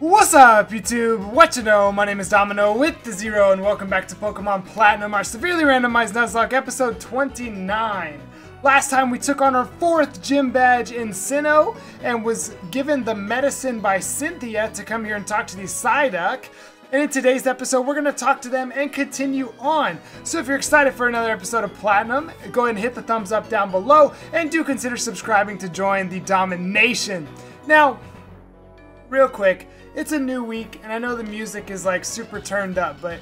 What's up, YouTube? What you know? My name is Domino with the Zero, and welcome back to Pokémon Platinum, our severely randomized Nuzlocke episode 29. Last time we took on our 4th gym badge in Sinnoh, and was given the medicine by Cynthia to come here and talk to the Psyduck. And in today's episode, we're going to talk to them and continue on. So if you're excited for another episode of Platinum, go ahead and hit the thumbs up down below, and do consider subscribing to join the DomiNation. Now, real quick, it's a new week, and I know the music is like super turned up, but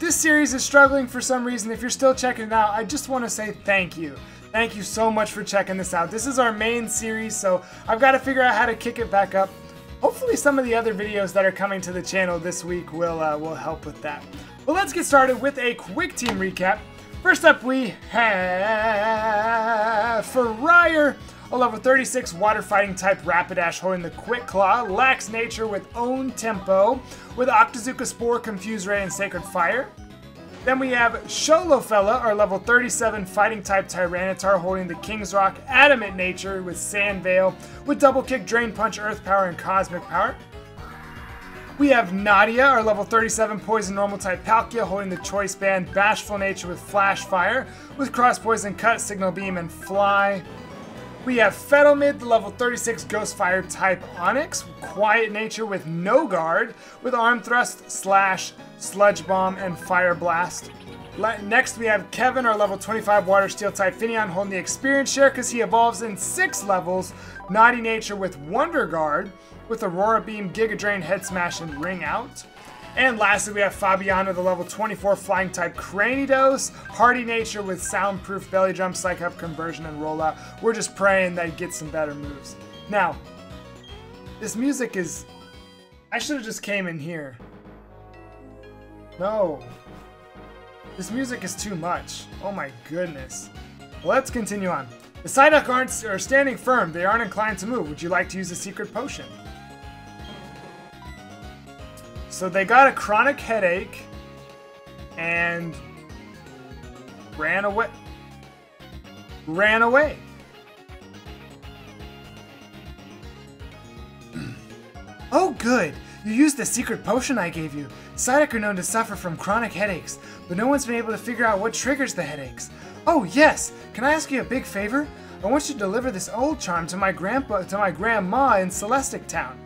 this series is struggling for some reason. If you're still checking it out, I just want to say thank you. Thank you so much for checking this out. This is our main series, so I've got to figure out how to kick it back up. Hopefully some of the other videos that are coming to the channel this week will help with that. But let's get started with a quick team recap. First up, we have Ferrier, a level 36 water fighting type Rapidash holding the Quick Claw, lacks nature with own tempo, with Octazooka Spore, Confuse Ray, and Sacred Fire. Then we have Sholofella, our level 37 fighting type Tyranitar holding the King's Rock, adamant nature with Sand Veil, with Double Kick, Drain Punch, Earth Power, and Cosmic Power. We have Nadia, our level 37 poison normal type Palkia holding the Choice Band, bashful nature with Flash Fire, with Cross Poison, Cut, Signal Beam, and Fly. We have Fettlemid, the level 36 Ghost Fire type Onix, quiet nature with no guard, with Arm Thrust, Slash, Sludge Bomb, and Fire Blast. Next we have Kevin, our level 25 Water Steel type Finneon, holding the Experience Share because he evolves in 6 levels, naughty nature with Wonder Guard, with Aurora Beam, Giga Drain, Head Smash, and Ring Out. And lastly, we have Fabiano, the level 24 flying type Cranidos, hardy nature with soundproof, belly drum, psych up, conversion, and rollout. We're just praying that he gets some better moves. Now, this music is... I should have just came in here. No. This music is too much. Oh my goodness. Let's continue on. The Psyduck are standing firm. They aren't inclined to move. Would you like to use a secret potion? So they got a chronic headache and ran away. Oh good, you used the secret potion I gave you. Psyduck are known to suffer from chronic headaches, but no one's been able to figure out what triggers the headaches. Oh yes, can I ask you a big favor? I want you to deliver this old charm to my grandma in Celestic Town.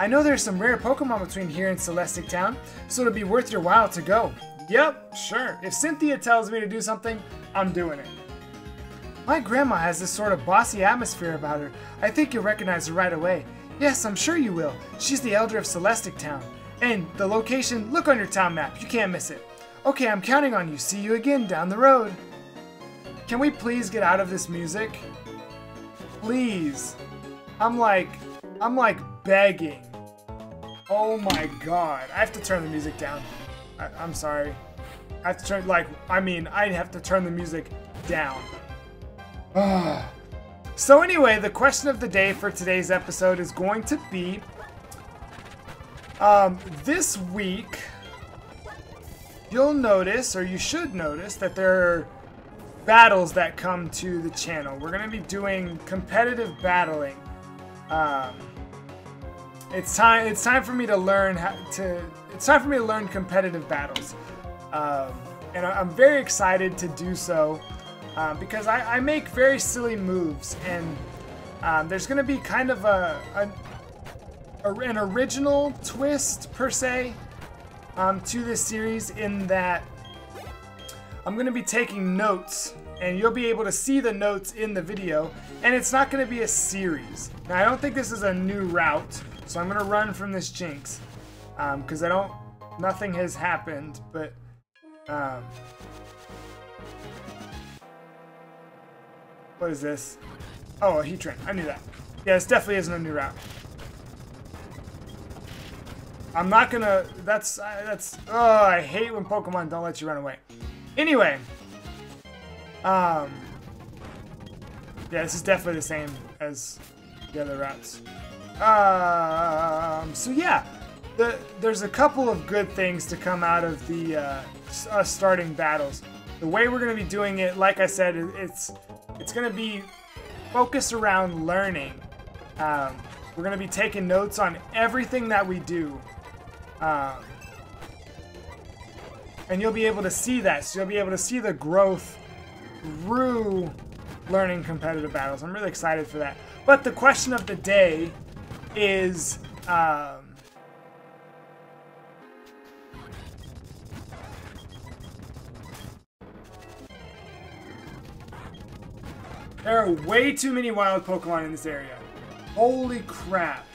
I know there's some rare Pokemon between here and Celestic Town, so it'll be worth your while to go. Yep, sure. If Cynthia tells me to do something, I'm doing it. My grandma has this sort of bossy atmosphere about her. I think you'll recognize her right away. Yes, I'm sure you will. She's the elder of Celestic Town. And the location, look on your town map. You can't miss it. Okay, I'm counting on you. See you again down the road. Can we please get out of this music? Please. I'm like begging. Oh my god. I have to turn the music down. I'm sorry. I have to turn, I have to turn the music down. Ugh. So anyway, the question of the day for today's episode is going to be... this week, you'll notice, or you should notice, that there are battles that come to the channel. We're going to be doing competitive battling. It's time for me to learn competitive battles, and I'm very excited to do so because I make very silly moves, and there's going to be kind of an original twist per se to this series, in that I'm going to be taking notes. And you'll be able to see the notes in the video, and it's not going to be a series. Now, I don't think this is a new route, so I'm going to run from this Jinx, because nothing has happened, but, what is this? Oh, a Heatran. I knew that. Yeah, this definitely isn't a new route. I'm not going to, oh, I hate when Pokemon don't let you run away. Anyway. Yeah, this is definitely the same as the other routes. So yeah, there's a couple of good things to come out of the us starting battles. The way we're gonna be doing it, like I said, it's gonna be focused around learning. We're going to be taking notes on everything that we do. And you'll be able to see that. So you'll be able to see the growth through learning competitive battles. I'm really excited for that. But the question of the day is... there are way too many wild Pokemon in this area. Holy crap.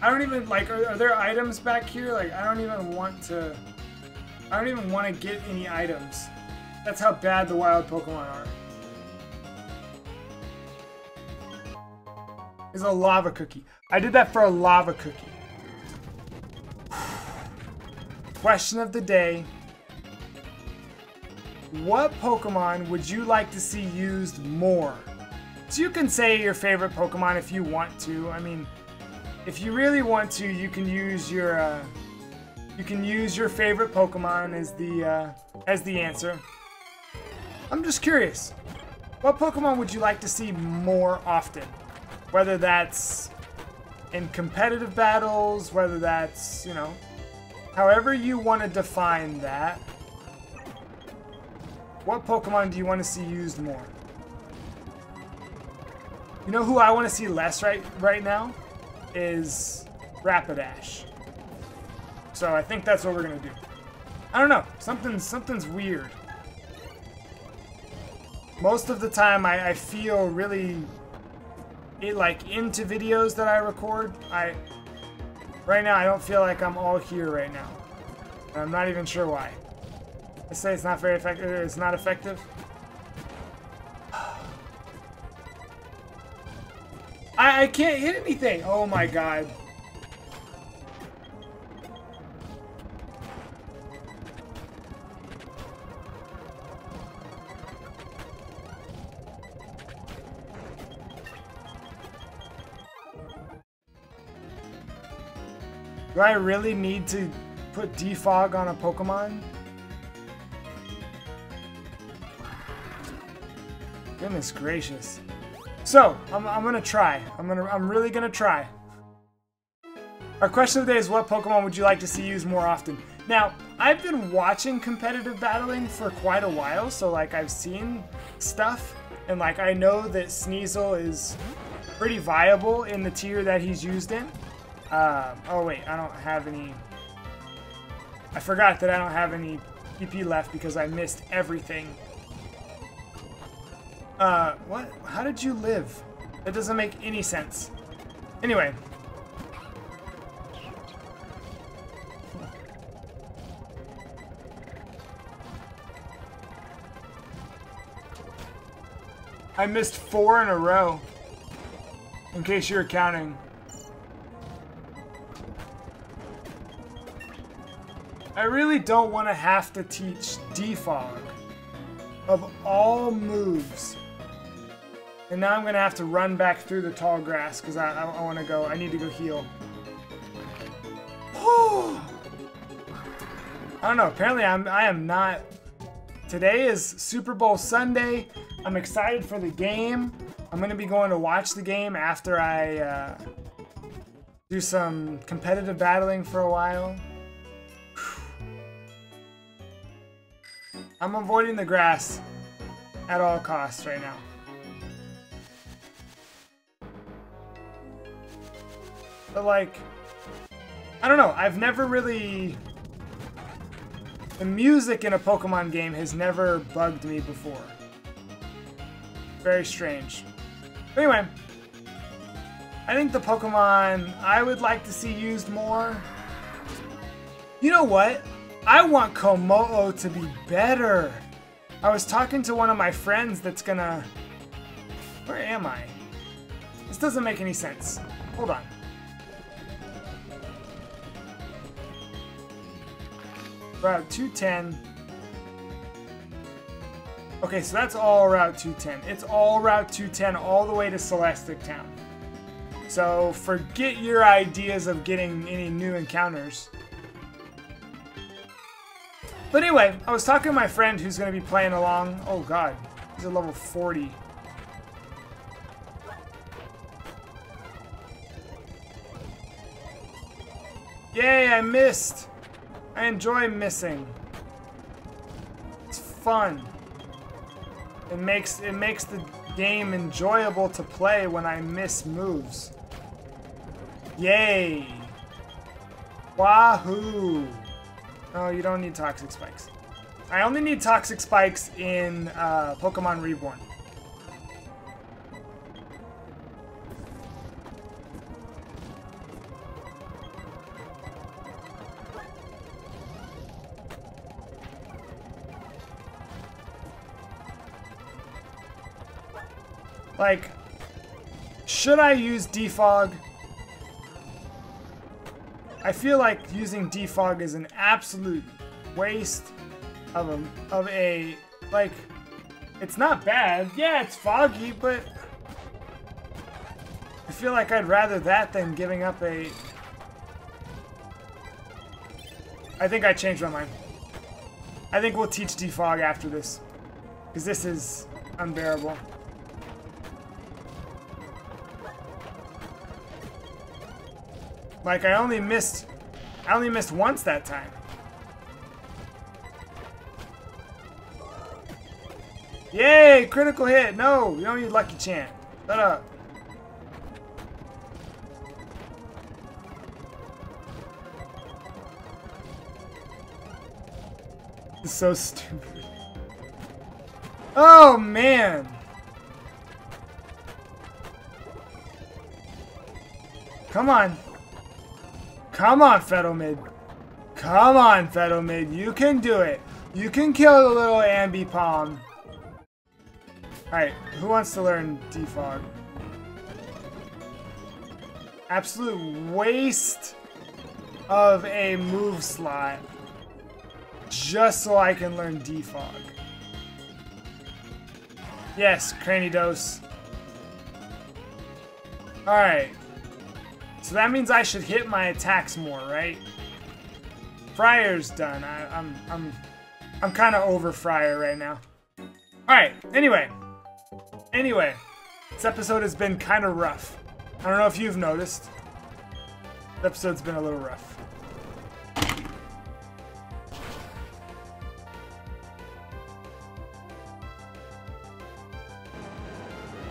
I don't even, like, are there items back here? Like, I don't even want to get any items. That's how bad the wild Pokemon are. Is a lava cookie. I did that for a lava cookie. Question of the day. What Pokemon would you like to see used more? So you can say your favorite Pokemon if you want to. I mean, if you really want to, you can use your favorite Pokemon as the answer. I'm just curious. What Pokemon would you like to see more often? Whether that's in competitive battles, whether that's, you know, however you want to define that. What Pokemon do you want to see used more? You know who I want to see less right now? Is Rapidash. So I think that's what we're going to do. I don't know. Something's weird. Most of the time I feel really into videos that I record. Right now I don't feel like I'm all here right now. And I'm not even sure why. I say it's not very effective. It's not effective. I can't hit anything. Oh my god. Do I really need to put Defog on a Pokemon? Goodness gracious. So, I'm gonna try. I'm really gonna try. Our question of the day is, what Pokemon would you like to see used more often? Now, I've been watching competitive battling for quite a while, so like I've seen stuff, and like I know that Sneasel is pretty viable in the tier that he's used in. Oh wait, I don't have any... I forgot that I don't have any PP left because I missed everything. What? How did you live? That doesn't make any sense. Anyway. I missed 4 in a row. In case you were counting. I really don't want to have to teach Defog. Of all moves. And now I'm gonna have to run back through the tall grass because I want to go. I need to go heal. Oh. I don't know. Apparently I am not. Today is Super Bowl Sunday. I'm excited for the game. I'm gonna be going to watch the game after I do some competitive battling for a while. Whew. I'm avoiding the grass at all costs right now. But like, I don't know, I've never really... The music in a Pokemon game has never bugged me before. Very strange. But anyway, I think the Pokemon I would like to see used more... You know what? I want Komo-o to be better. I was talking to one of my friends that's gonna... Where am I? This doesn't make any sense. Hold on. Route 210. Okay, so that's all Route 210. It's all Route 210 all the way to Celestic Town. So forget your ideas of getting any new encounters. But anyway, I was talking to my friend who's going to be playing along. Oh god, he's at level 40. Yay, I missed! I enjoy missing. It's fun. It makes the game enjoyable to play when I miss moves. Yay! Wahoo! Oh, you don't need toxic spikes. I only need toxic spikes in Pokémon Reborn. Like, should I use Defog? I feel like using Defog is an absolute waste of a, like, it's not bad. Yeah, it's foggy, but I feel like I'd rather that than giving up a... I think I changed my mind. I think we'll teach Defog after this, because this is unbearable. Like, I only missed once that time. Yay, critical hit. No, you don't need lucky chant. Shut up. It's so stupid. Oh, man. Come on. Come on, Fettlemid. Come on, Fettlemid. You can do it. You can kill the little Ambipom. Alright, who wants to learn Defog? Absolute waste of a move slot just so I can learn Defog. Yes, Cranidos. Alright. So that means I should hit my attacks more, right? Friar's done. I'm kind of over Friar right now. All right. Anyway, this episode has been kind of rough. I don't know if you've noticed. This episode's been a little rough.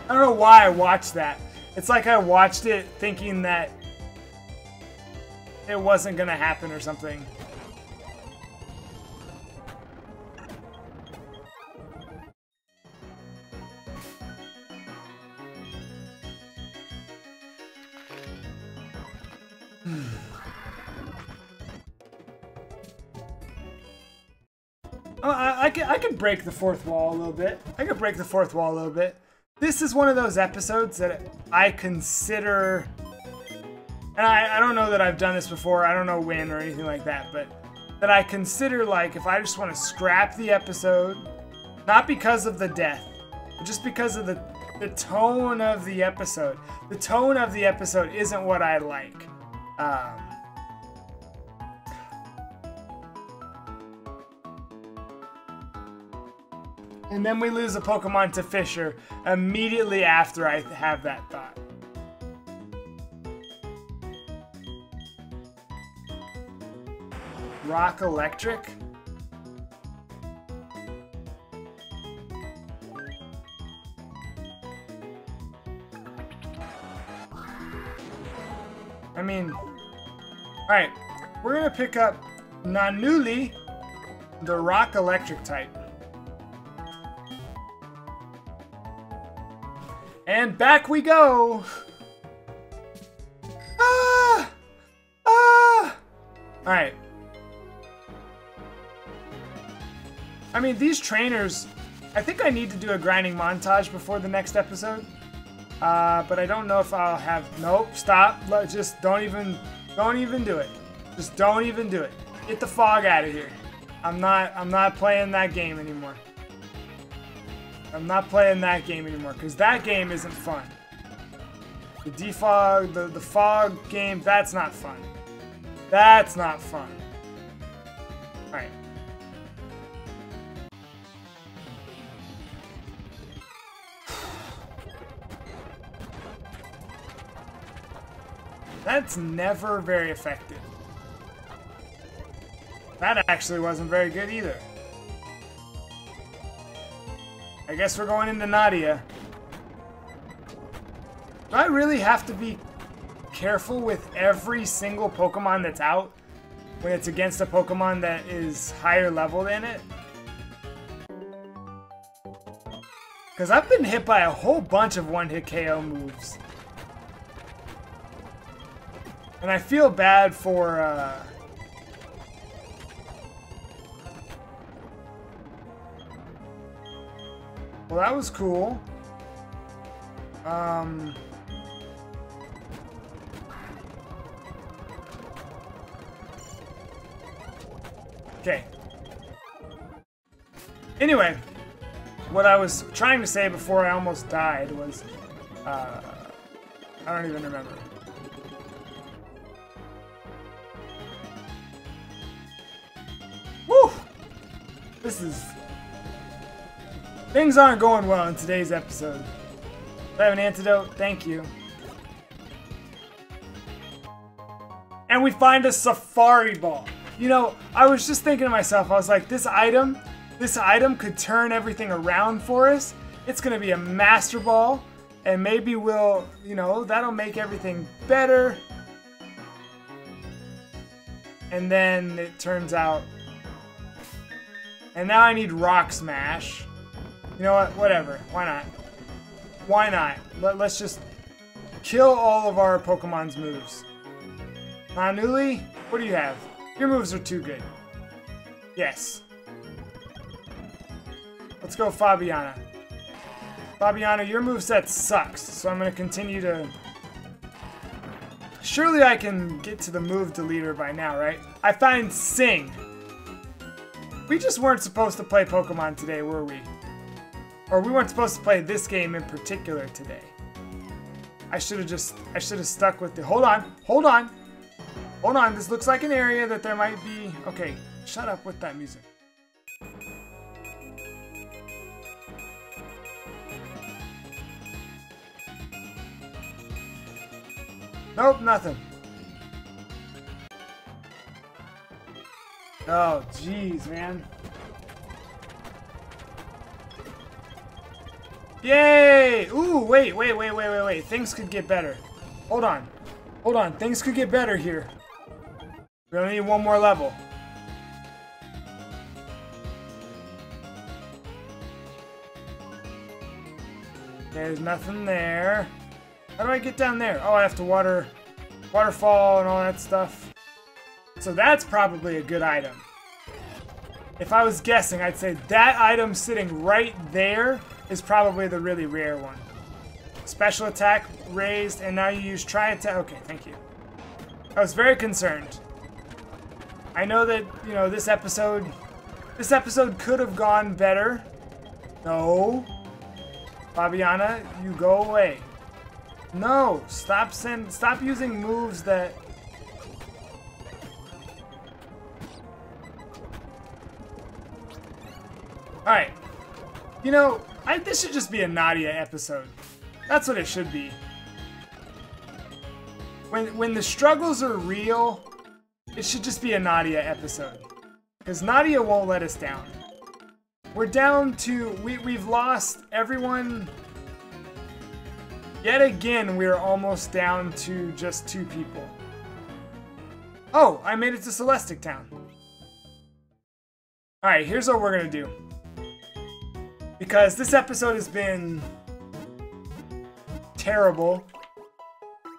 I don't know why I watched that. It's like I watched it thinking that it wasn't gonna happen or something. I can break the fourth wall a little bit. This is one of those episodes that I consider, and I don't know that I've done this before, I don't know when or anything like that, but that I consider, like, if I just want to scrap the episode, not because of the death, but just because of the tone of the episode. The tone of the episode isn't what I like. And then we lose a Pokemon to Fisher immediately after I have that thought. Rock Electric? I mean... Alright, we're gonna pick up Nanuli, the Rock Electric type. And back we go! Ah! Ah! Alright. I mean, these trainers... I think I need to do a grinding montage before the next episode. But I don't know if I'll have... Nope, stop. Just don't even... Don't even do it. Just don't even do it. Get the fog out of here. I'm not playing that game anymore. I'm not playing that game anymore, because that game isn't fun. The Defog, the fog game, that's not fun. That's not fun. Alright. That's never very effective. That actually wasn't very good either. I guess we're going into Nadia. Do I really have to be careful with every single Pokemon that's out when it's against a Pokemon that is higher level than it? Because I've been hit by a whole bunch of one-hit KO moves. And I feel bad for, well, that was cool. Okay. Anyway, what I was trying to say before I almost died was, I don't even remember. Woo! This is... Things aren't going well in today's episode. Do I have an antidote? Thank you. And we find a Safari Ball. You know, I was just thinking to myself, I was like, this item could turn everything around for us. It's gonna be a Master Ball, and maybe we'll, you know, that'll make everything better. And then it turns out, and now I need Rock Smash. You know what, whatever, why not? Why not? Let's just kill all of our Pokemon's moves. Manuli, what do you have? Your moves are too good. Yes. Let's go Fabiana. Fabiana, your moveset sucks, so I'm going to continue to... Surely I can get to the move deleter by now, right? I find Sing. We just weren't supposed to play Pokemon today, were we? Or we weren't supposed to play this game in particular today. I should have stuck with the... Hold on. Hold on. Hold on, this looks like an area that there might be... Okay, shut up with that music. Nope, nothing. Oh, jeez, man. Yay! Ooh, wait. Things could get better. Hold on. Hold on, things could get better here. We only need one more level. There's nothing there. How do I get down there? Oh, I have to waterfall and all that stuff. So that's probably a good item. If I was guessing, I'd say that item sitting right there is probably the really rare one. Special attack raised, and now you use try attack. Okay, thank you. I was very concerned. I know that, you know, this episode could have gone better. No. Fabiana, you go away. No, stop using moves that... Alright. You know, this should just be a Nadia episode. That's what it should be. When the struggles are real, it should just be a Nadia episode. Because Nadia won't let us down. We're down to... We've lost everyone. Yet again, we're almost down to just 2 people. Oh, I made it to Celestic Town. Alright, here's what we're going to do. Because this episode has been... terrible.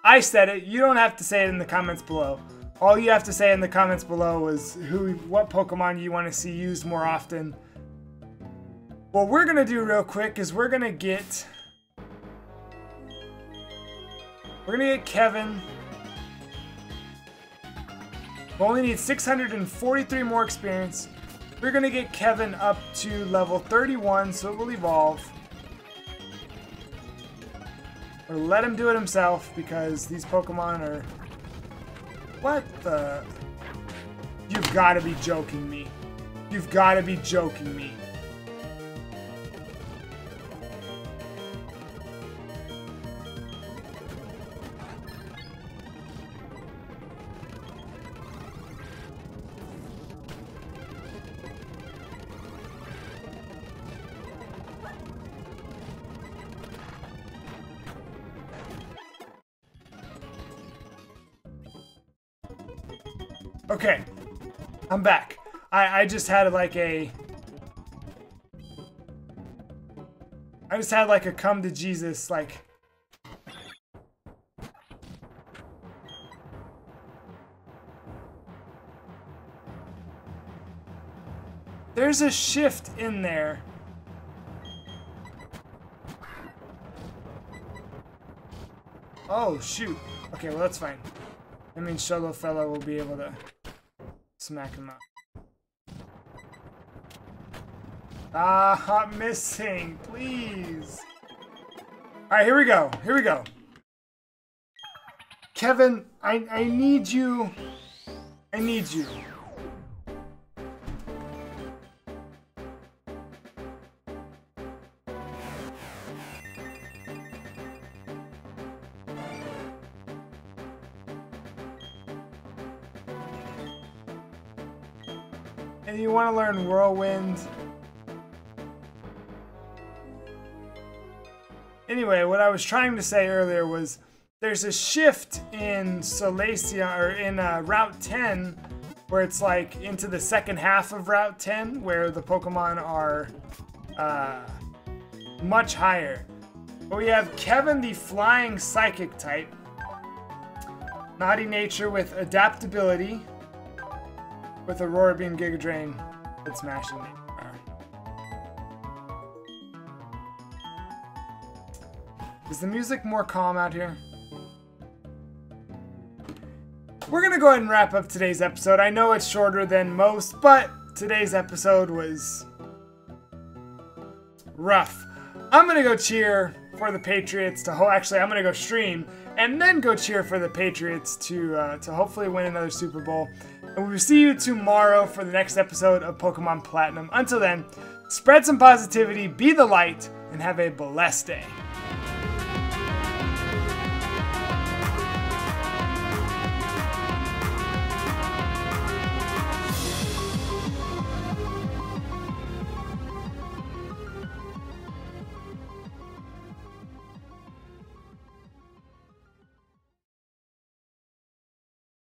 I said it. You don't have to say it in the comments below. All you have to say in the comments below is what Pokemon you want to see used more often. What we're going to do real quick is we're going to get Kevin. We only need 643 more experience. We're going to get Kevin up to level 31, so it will evolve. Or let him do it himself, because these Pokemon are... What the... You've got to be joking me. You've got to be joking me. Okay, I'm back. I just had like a... I just had like a come to Jesus, like... There's a shift in there. Oh, shoot. Okay, well, that's fine. I mean, Solo Fella will be able to smack him up. Ah, I'm missing, please. All right, here we go. Here we go. Kevin, I need you. I need you. And you want to learn Whirlwind. Anyway, what I was trying to say earlier was there's a shift in Solaceon, or in Route 10, where it's like into the second half of Route 10, where the Pokemon are much higher. But we have Kevin, the flying psychic type, Naughty Nature with adaptability, with Aurora Beam, Giga Drain, and Smashing Nature. Is the music more calm out here? We're gonna go ahead and wrap up today's episode. I know it's shorter than most, but today's episode was rough. I'm gonna go cheer for the Patriots to actually, I'm gonna go stream and then go cheer for the Patriots to hopefully win another Super Bowl. And we will see you tomorrow for the next episode of Pokemon Platinum. Until then, spread some positivity, be the light, and have a blessed day.